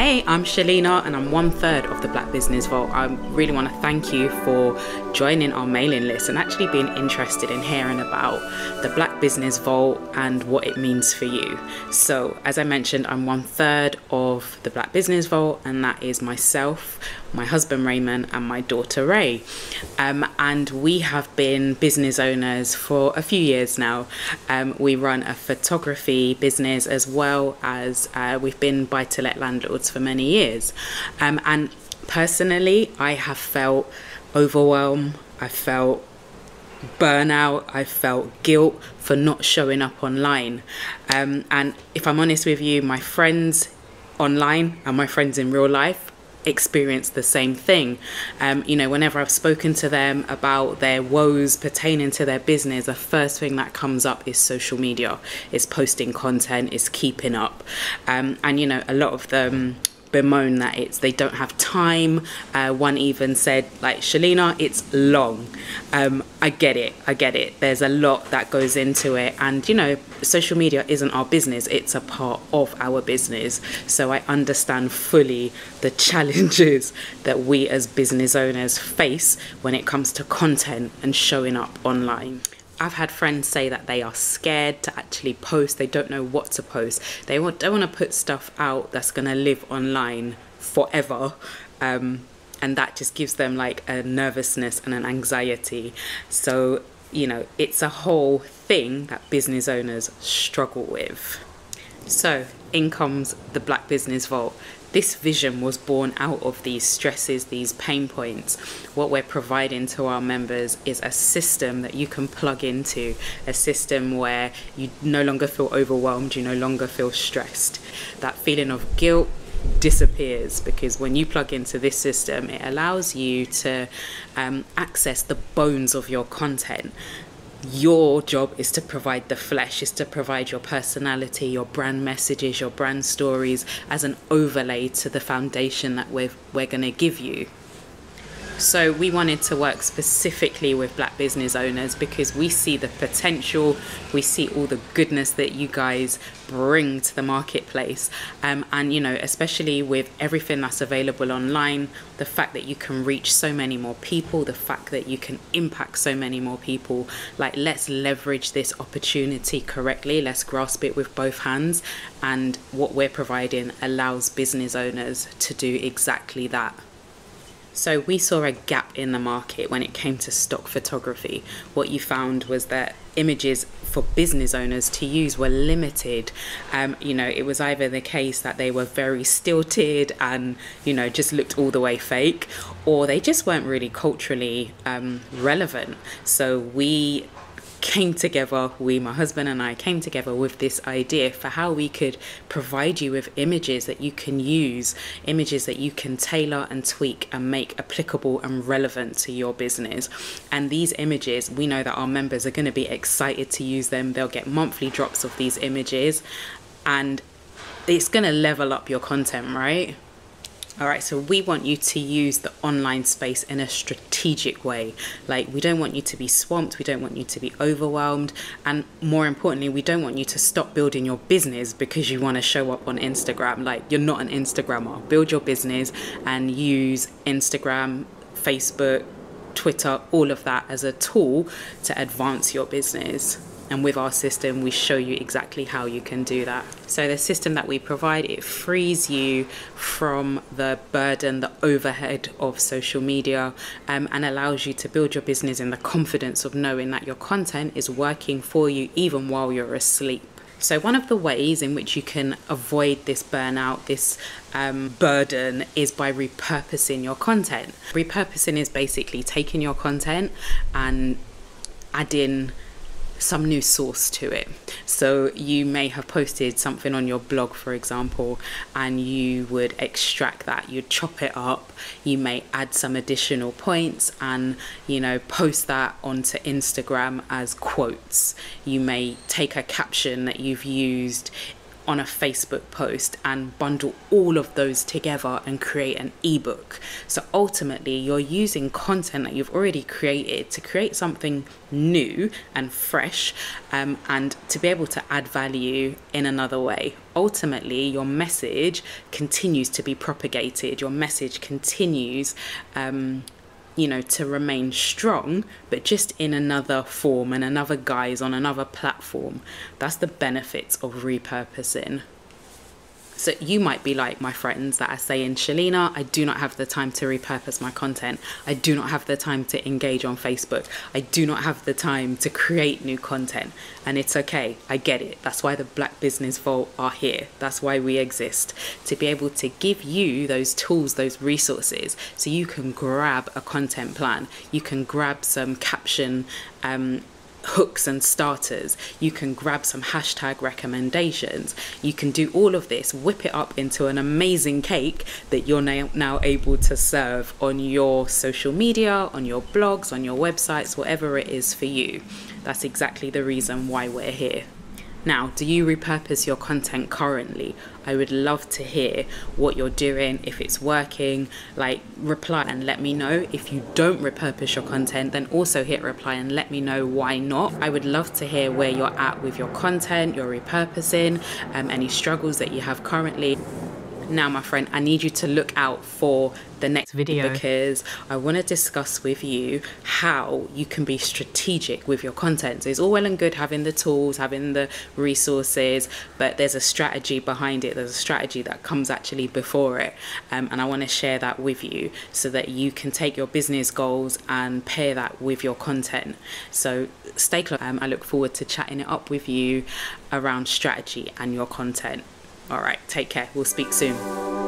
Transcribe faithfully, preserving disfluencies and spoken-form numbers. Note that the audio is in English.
Hey, I'm Shalina and I'm one third of the Black Business Vault. I really want to thank you for joining our mailing list and actually being interested in hearing about the Black Business Vault and what it means for you. So as I mentioned, I'm one third of the Black Business Vault, and that is myself, my husband Raymond and my daughter Ray. Um, and we have been business owners for a few years now. Um, we run a photography business as well as uh, we've been buy-to-let landlords for many years. Um, and personally, I have felt overwhelm, I felt burnout, I felt guilt for not showing up online. Um, and if I'm honest with you, my friends online and my friends in real life experience the same thing. Um, you know, whenever I've spoken to them about their woes pertaining to their business, the first thing that comes up is social media, is posting content, is keeping up. Um, and you know, a lot of them bemoan that it's they don't have time. Uh, one even said, like, Shalina, it's long. Um, I get it, I get it. There's a lot that goes into it. And you know, social media isn't our business, it's a part of our business. So I understand fully the challenges that we as business owners face when it comes to content and showing up online. I've had friends say that they are scared to actually post, they don't know what to post, they don't want to put stuff out that's going to live online forever, um, and that just gives them like a nervousness and an anxiety. So, you know, it's a whole thing that business owners struggle with. So in comes the Black Business Vault. This vision was born out of these stresses, these pain points. What we're providing to our members is a system that you can plug into, a system where you no longer feel overwhelmed, you no longer feel stressed. That feeling of guilt disappears, because when you plug into this system, it allows you to um, access the bones of your content. Your job is to provide the flesh, is to provide your personality, your brand messages, your brand stories as an overlay to the foundation that we're, we're going to give you. So we wanted to work specifically with Black business owners because we see the potential, we see all the goodness that you guys bring to the marketplace. Um, and, you know, especially with everything that's available online, the fact that you can reach so many more people, the fact that you can impact so many more people, like, let's leverage this opportunity correctly, let's grasp it with both hands. And what we're providing allows business owners to do exactly that. So we saw a gap in the market when it came to stock photography. What you found was that images for business owners to use were limited. Um, you know, it was either the case that they were very stilted and, you know, just looked all the way fake, or they just weren't really culturally um, relevant. So we came together, we, my husband and I, came together with this idea for how we could provide you with images that you can use, images that you can tailor and tweak and make applicable and relevant to your business. And these images, we know that our members are going to be excited to use them. They'll get monthly drops of these images and it's going to level up your content, right? All right, so we want you to use the online space in a strategic way. Like, we don't want you to be swamped, we don't want you to be overwhelmed, and more importantly, we don't want you to stop building your business because you want to show up on Instagram. Like, you're not an Instagrammer. Build your business and use Instagram, Facebook, Twitter, all of that as a tool to advance your business. And with our system, we show you exactly how you can do that. So the system that we provide, it frees you from the burden, the overhead of social media, um, and allows you to build your business in the confidence of knowing that your content is working for you even while you're asleep. So one of the ways in which you can avoid this burnout, this um, burden, is by repurposing your content. Repurposing is basically taking your content and adding some new source to it. So you may have posted something on your blog, for example, and you would extract that, you'd chop it up, you may add some additional points and, you know, post that onto Instagram as quotes. You may take a caption that you've used on a Facebook post and bundle all of those together and create an ebook. So ultimately you're using content that you've already created to create something new and fresh, um, and to be able to add value in another way. Ultimately your message continues to be propagated, your message continues um, you know, to remain strong, but just in another form and another guise on another platform. That's the benefits of repurposing. So you might be like my friends that are saying, Shalina, I do not have the time to repurpose my content. I do not have the time to engage on Facebook. I do not have the time to create new content. And it's okay, I get it. That's why the Black Business Vault are here. That's why we exist, to be able to give you those tools, those resources, so you can grab a content plan. You can grab some caption um, hooks and starters, you can grab some hashtag recommendations, you can do all of this, whip it up into an amazing cake that you're now able to serve on your social media, on your blogs, on your websites, whatever it is for you. That's exactly the reason why we're here. Now, do you repurpose your content currently? I would love to hear what you're doing, if it's working. Like, reply and let me know. If you don't repurpose your content, then also hit reply and let me know why not. I would love to hear where you're at with your content, your repurposing, um, any struggles that you have currently. Now, my friend, I need you to look out for the next video, because I want to discuss with you how you can be strategic with your content. So it's all well and good having the tools, having the resources, but there's a strategy behind it. There's a strategy that comes actually before it, um, and I want to share that with you so that you can take your business goals and pair that with your content. So stay close. um, I look forward to chatting it up with you around strategy and your content. All right, take care. We'll speak soon.